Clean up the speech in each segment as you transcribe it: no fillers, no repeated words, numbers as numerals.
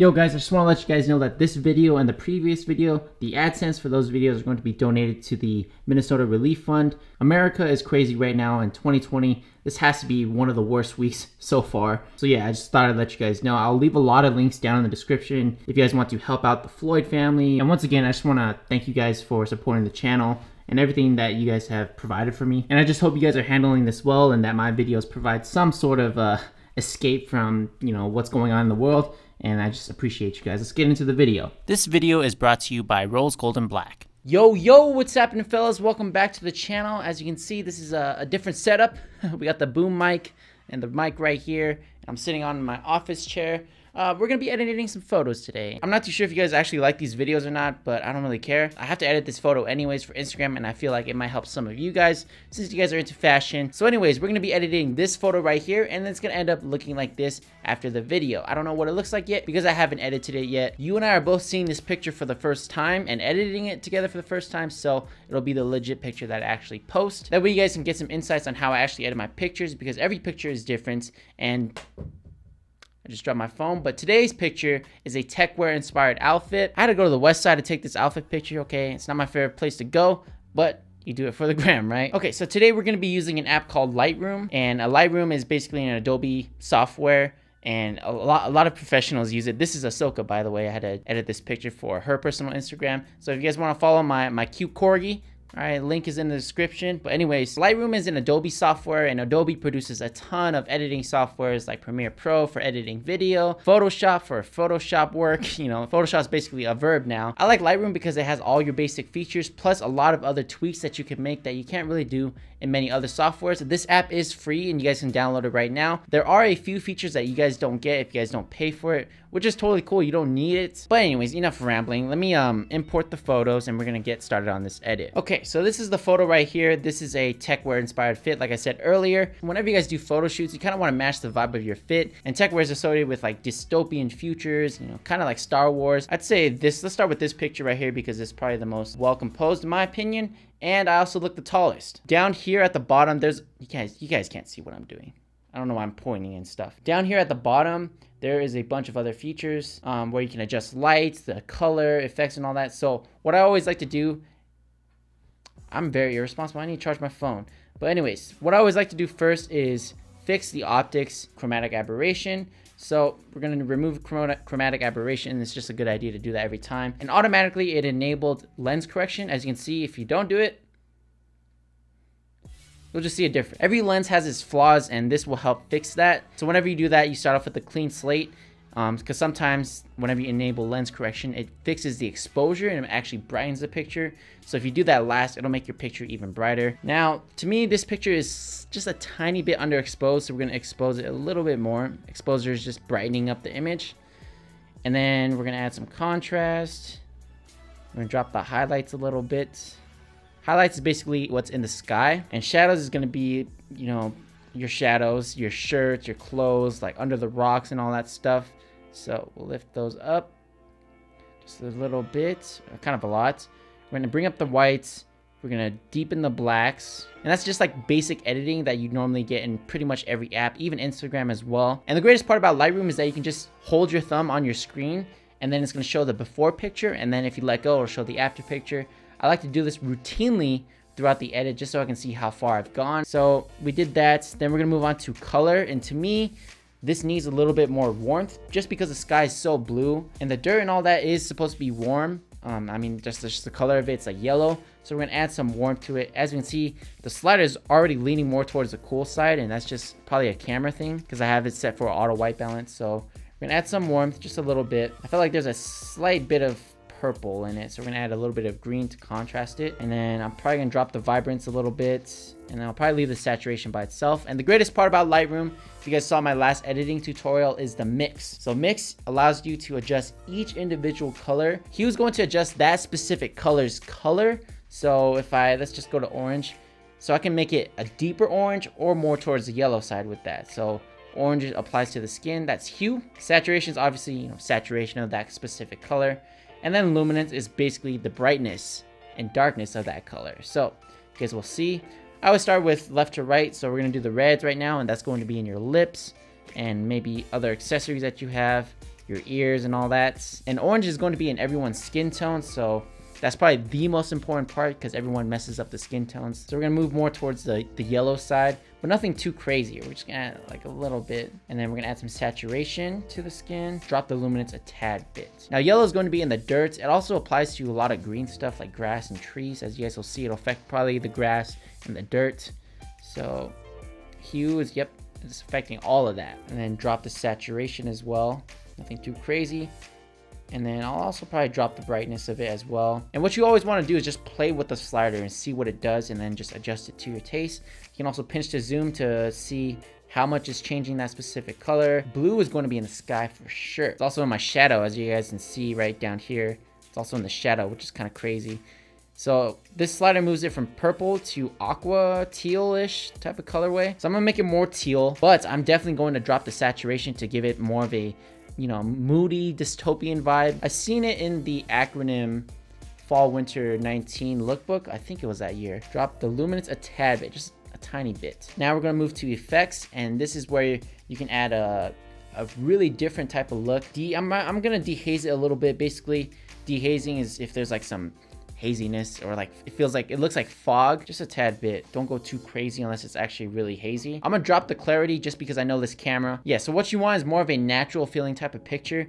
Yo guys, I just want to let you guys know that this video and the previous video, the AdSense for those videos are going to be donated to the Minnesota Relief Fund. America is crazy right now in 2020. This has to be one of the worst weeks so far. So yeah, I just thought I'd let you guys know. I'll leave a lot of links down in the description if you guys want to help out the Floyd family. And once again, I just want to thank you guys for supporting the channel and everything that you guys have provided for me. And I just hope you guys are handling this well and that my videos provide some sort of escape from, you know, what's going on in the world. And I just appreciate you guys. Let's get into the video. This video is brought to you by Rose Gold and Black. Yo, yo, what's happening, fellas? Welcome back to the channel. As you can see, this is a different setup. We got the boom mic and the mic right here. I'm sitting on my office chair. We're gonna be editing some photos today. I'm not too sure if you guys actually like these videos or not, but I don't really care. I have to edit this photo anyways for Instagram, and I feel like it might help some of you guys since you guys are into fashion. So anyways, we're gonna be editing this photo right here, and it's gonna end up looking like this after the video. I don't know what it looks like yet because I haven't edited it yet. You and I are both seeing this picture for the first time and editing it together for the first time, so it'll be the legit picture that I actually post. That way you guys can get some insights on how I actually edit my pictures, because every picture is different. And just dropped my phone, but today's picture is a tech wear inspired outfit. I had to go to the west side to take this outfit picture. Okay, it's not my favorite place to go, but you do it for the gram, right? Okay, so today we're going to be using an app called Lightroom, and Lightroom is basically an Adobe software, and a lot of professionals use it. This is Ahsoka, by the way. I had to edit this picture for her personal Instagram, so if you guys want to follow my cute corgi, all right, link is in the description. But anyways, Lightroom is an Adobe software, and Adobe produces a ton of editing softwares like Premiere Pro for editing video, Photoshop for Photoshop work. You know, Photoshop is basically a verb now. I like Lightroom because it has all your basic features, plus a lot of other tweaks that you can make that you can't really do in many other softwares. This app is free, and you guys can download it right now. There are a few features that you guys don't get if you guys don't pay for it, which is totally cool. You don't need it. But anyways, enough rambling. Let me import the photos, and we're gonna get started on this edit. Okay. So this is the photo right here. This is a tech wear inspired fit, like I said earlier. Whenever you guys do photo shoots, you kind of want to match the vibe of your fit, and tech wear is associated with like dystopian futures, you know, kind of like Star Wars. I'd say this, let's start with this picture right here because it's probably the most well composed in my opinion, and I also look the tallest. Down here at the bottom, there's, you guys can't see what I'm doing. I don't know why I'm pointing and stuff. Down here at the bottom, there is a bunch of other features where you can adjust lights, the color, effects, and all that. So what I always like to do, I'm very irresponsible, I need to charge my phone. But anyways, what I always like to do first is fix the optics, chromatic aberration. So we're gonna remove chromatic aberration. It's just a good idea to do that every time. And automatically it enabled lens correction. As you can see, if you don't do it, you'll just see a difference. Every lens has its flaws, and this will help fix that. So whenever you do that, you start off with a clean slate. Because sometimes whenever you enable lens correction, it fixes the exposure and it actually brightens the picture. So if you do that last, it'll make your picture even brighter. Now, to me, this picture is just a tiny bit underexposed, so we're going to expose it a little bit more. Exposure is just brightening up the image. And then we're going to add some contrast. We're going to drop the highlights a little bit. Highlights is basically what's in the sky. And shadows is going to be, you know, your shadows, your shirts, your clothes, like under the rocks and all that stuff. So we'll lift those up just a little bit, kind of a lot. We're going to bring up the whites. We're going to deepen the blacks. And that's just like basic editing that you normally get in pretty much every app, even Instagram as well. And the greatest part about Lightroom is that you can just hold your thumb on your screen, and then it's going to show the before picture. And then if you let go, it'll show the after picture. I like to do this routinely throughout the edit just so I can see how far I've gone. So we did that. Then we're gonna move on to color, and to me this needs a little bit more warmth just because the sky is so blue, and the dirt and all that is supposed to be warm. I mean, just the color of it's like yellow, so we're gonna add some warmth to it. As you can see, the slider is already leaning more towards the cool side, and that's just probably a camera thing because I have it set for auto white balance. So we're gonna add some warmth, just a little bit. I feel like there's a slight bit of purple in it, so we're gonna add a little bit of green to contrast it. And then I'm probably gonna drop the vibrance a little bit, and I'll probably leave the saturation by itself. And the greatest part about Lightroom, if you guys saw my last editing tutorial, is the mix. So mix allows you to adjust each individual color. He was going to adjust that specific color's color. So if I, let's just go to orange, so I can make it a deeper orange or more towards the yellow side with that. So orange applies to the skin, that's hue. Saturation is obviously, you know, saturation of that specific color. And then luminance is basically the brightness and darkness of that color. So you guys will see, I always start with left to right. So we're gonna do the reds right now, and that's going to be in your lips and maybe other accessories that you have, your ears and all that. And orange is going to be in everyone's skin tone, so that's probably the most important part because everyone messes up the skin tones. So we're gonna move more towards the yellow side, but nothing too crazy. We're just gonna add like a little bit, and then we're gonna add some saturation to the skin, drop the luminance a tad bit. Now yellow is going to be in the dirt. It also applies to a lot of green stuff like grass and trees. As you guys will see, it'll affect probably the grass and the dirt. So hue is, yep, it's affecting all of that. And then drop the saturation as well, nothing too crazy. And then I'll also probably drop the brightness of it as well. And what you always want to do is just play with the slider and see what it does, and then just adjust it to your taste. You can also pinch to zoom to see how much is changing that specific color. Blue is going to be in the sky for sure. It's also in my shadow, as you guys can see right down here. It's also in the shadow, which is kind of crazy. So this slider moves it from purple to aqua, teal-ish type of colorway. So I'm gonna make it more teal, but I'm definitely going to drop the saturation to give it more of a, you know, moody dystopian vibe. I've seen it in the acronym fall winter 19 lookbook. I think it was that year. Drop the luminance a tad bit, just a tiny bit. Now we're gonna move to effects, and this is where you can add a really different type of look. I'm gonna dehaze it a little bit. Basically, dehazing is if there's like some haziness or like it feels like it looks like fog, just a tad bit. Don't go too crazy unless it's actually really hazy. I'm gonna drop the clarity just because I know this camera. Yeah, so what you want is more of a natural feeling type of picture.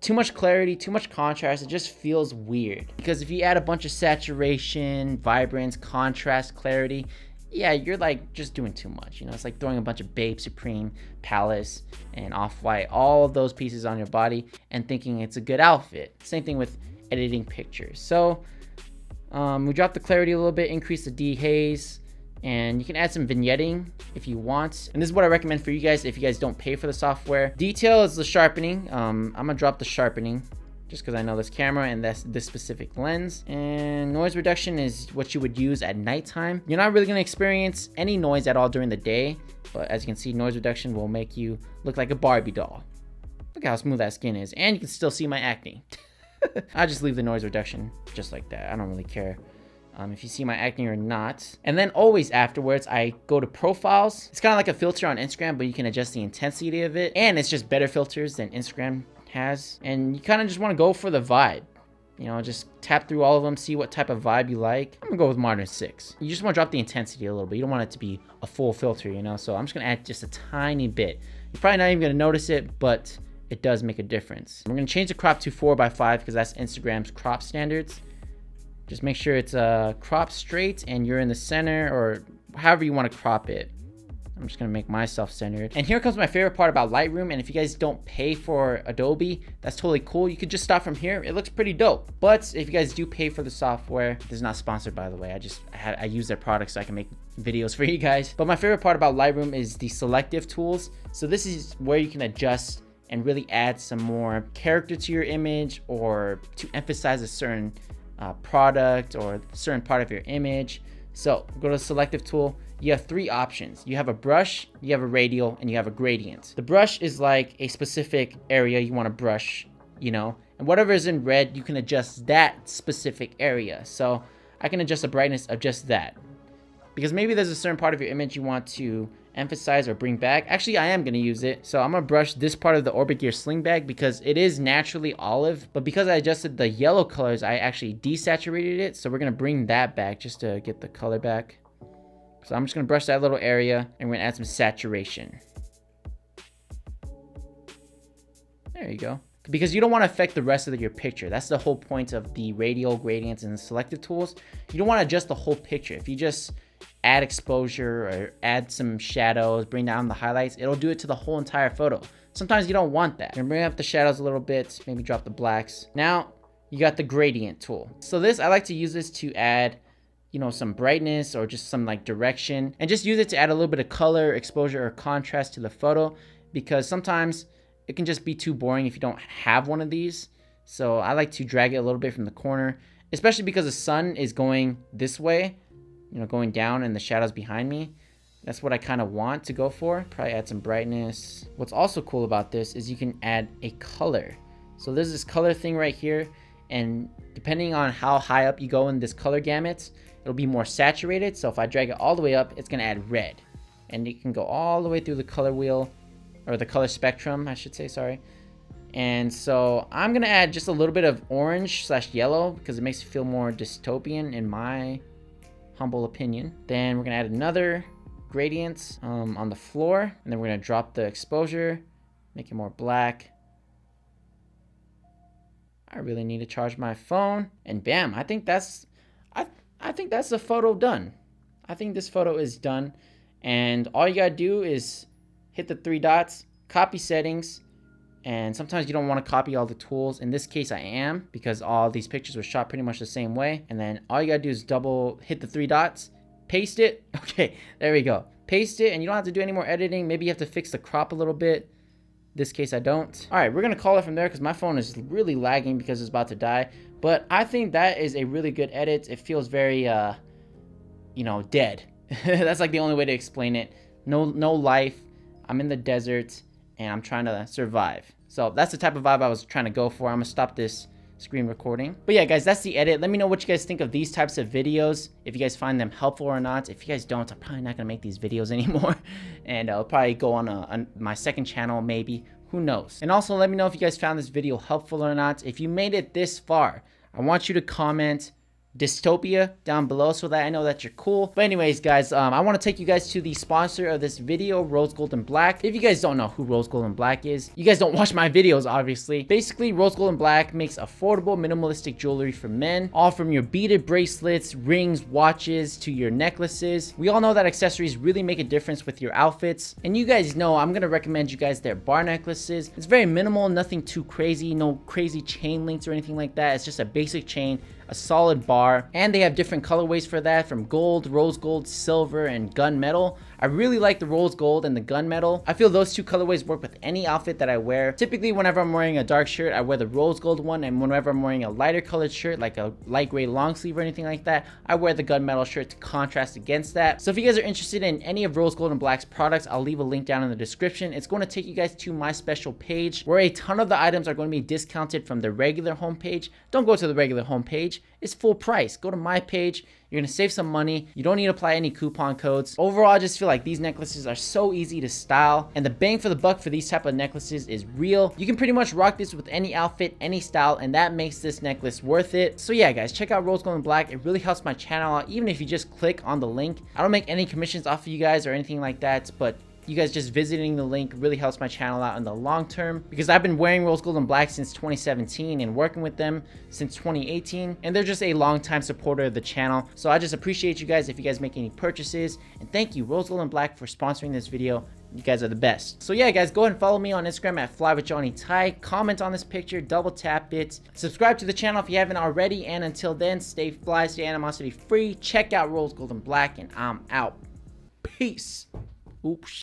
Too much clarity, too much contrast, it just feels weird. Because if you add a bunch of saturation, vibrance, contrast, clarity, yeah, you're like just doing too much. You know, it's like throwing a bunch of Babe Supreme, Palace, and Off-White, all of those pieces on your body and thinking it's a good outfit. Same thing with editing pictures. So we dropped the clarity a little bit, increase the dehaze, and you can add some vignetting if you want. And this is what I recommend for you guys if you guys don't pay for the software. Detail is the sharpening. I'm gonna drop the sharpening just because I know this camera and this specific lens. And noise reduction is what you would use at nighttime. You're not really gonna experience any noise at all during the day, but as you can see, noise reduction will make you look like a Barbie doll. Look how smooth that skin is, and you can still see my acne. I just leave the noise reduction just like that. I don't really care if you see my acne or not. And then always afterwards, I go to profiles. It's kind of like a filter on Instagram, but you can adjust the intensity of it. And it's just better filters than Instagram has. And you kind of just want to go for the vibe. You know, just tap through all of them, see what type of vibe you like. I'm gonna go with Modern 6. You just want to drop the intensity a little bit. You don't want it to be a full filter, you know? So I'm just gonna add just a tiny bit. You're probably not even gonna notice it, but it does make a difference. I'm gonna change the crop to 4x5 because that's Instagram's crop standards. Just make sure it's crop straight and you're in the center, or however you wanna crop it. I'm just gonna make myself centered. And here comes my favorite part about Lightroom, and if you guys don't pay for Adobe, that's totally cool. You could just stop from here. It looks pretty dope. But if you guys do pay for the software, this is not sponsored, by the way. I use their products so I can make videos for you guys. But my favorite part about Lightroom is the selective tools. So this is where you can adjust and really add some more character to your image, or to emphasize a certain product or a certain part of your image. So go to the selective tool. You have three options. You have a brush, you have a radial, and you have a gradient. The brush is like a specific area you want to brush, you know, and whatever is in red, you can adjust that specific area. So I can adjust the brightness of just that, because maybe there's a certain part of your image you want to emphasize or bring back. Actually, I am gonna use it. So I'm gonna brush this part of the Orbit Gear Sling Bag because it is naturally olive, but because I adjusted the yellow colors, I actually desaturated it. So we're gonna bring that back just to get the color back. So I'm just gonna brush that little area, and we're gonna add some saturation. There you go. Because you don't want to affect the rest of your picture. That's the whole point of the radial, gradients, and the selective tools. You don't want to adjust the whole picture. If you just add exposure or add some shadows, bring down the highlights, it'll do it to the whole entire photo. Sometimes you don't want that. And bring up the shadows a little bit, maybe drop the blacks. Now you got the gradient tool. So this, I like to use this to add, you know, some brightness or just some like direction, and just use it to add a little bit of color, exposure, or contrast to the photo, because sometimes it can just be too boring if you don't have one of these. So I like to drag it a little bit from the corner, especially because the sun is going this way, you know, going down, and the shadows behind me. That's what I kind of want to go for. Probably add some brightness. What's also cool about this is you can add a color. So there's this color thing right here, and depending on how high up you go in this color gamut, it'll be more saturated. So if I drag it all the way up, it's gonna add red, and you can go all the way through the color wheel, or the color spectrum, I should say, sorry. And so I'm gonna add just a little bit of orange slash yellow because it makes it feel more dystopian in my humble opinion. Then we're gonna add another gradient on the floor, and then we're gonna drop the exposure, make it more black. I really need to charge my phone, and bam, I think that's I think that's the photo done. I think this photo is done, and all you gotta do is hit the three dots, copy settings, and sometimes you don't want to copy all the tools. In this case, I am, because all these pictures were shot pretty much the same way. And then all you gotta do is double hit the three dots, paste it. Okay, there we go. Paste it, and you don't have to do any more editing. Maybe you have to fix the crop a little bit. This case, I don't. All right, we're gonna call it from there because my phone is really lagging because it's about to die. But I think that is a really good edit. It feels very, you know, dead. That's like the only way to explain it. No life. I'm in the desert and I'm trying to survive. So that's the type of vibe I was trying to go for. I'm gonna stop this screen recording. But yeah, guys, that's the edit. Let me know what you guys think of these types of videos, if you guys find them helpful or not. If you guys don't, I'm probably not gonna make these videos anymore. And I'll probably go on my second channel, maybe, who knows. And also let me know if you guys found this video helpful or not. If you made it this far, I want you to comment dystopia down below so that I know that you're cool. But anyways, guys, I want to take you guys to the sponsor of this video, Rose Gold and Black. If you guys don't know who Rose Gold and Black is, you guys don't watch my videos, obviously. Basically, Rose Gold and Black makes affordable, minimalistic jewelry for men, all from your beaded bracelets, rings, watches, to your necklaces. We all know that accessories really make a difference with your outfits. And you guys know, I'm going to recommend you guys their bar necklaces. It's very minimal, nothing too crazy, no crazy chain links or anything like that. It's just a basic chain, a solid bar, and they have different colorways for that, from gold, rose gold, silver, and gunmetal. I really like the rose gold and the gunmetal. I feel those two colorways work with any outfit that I wear. Typically, whenever I'm wearing a dark shirt, I wear the rose gold one, and whenever I'm wearing a lighter colored shirt, like a light gray long sleeve or anything like that, I wear the gunmetal shirt to contrast against that. So if you guys are interested in any of Rose Gold and Black's products, I'll leave a link down in the description. It's going to take you guys to my special page where a ton of the items are going to be discounted from the regular homepage. Don't go to the regular homepage. It's full price. Go to my page. You're gonna save some money. You don't need to apply any coupon codes. Overall, I just feel like these necklaces are so easy to style, and the bang for the buck for these type of necklaces is real. You can pretty much rock this with any outfit, any style, and that makes this necklace worth it. So yeah, guys, check out Rose Gold and Black. It really helps my channel out, even if you just click on the link. I don't make any commissions off of you guys or anything like that, but you guys just visiting the link really helps my channel out in the long term, because I've been wearing Rose Gold and Black since 2017 and working with them since 2018. And they're just a longtime supporter of the channel. So I just appreciate you guys if you guys make any purchases. And thank you, Rose Gold and Black, for sponsoring this video. You guys are the best. So yeah, guys, go ahead and follow me on Instagram at flywithjohnnyty. Comment on this picture, double tap it. Subscribe to the channel if you haven't already. And until then, stay fly, stay animosity free. Check out Rose Gold and Black, and I'm out. Peace. Oops.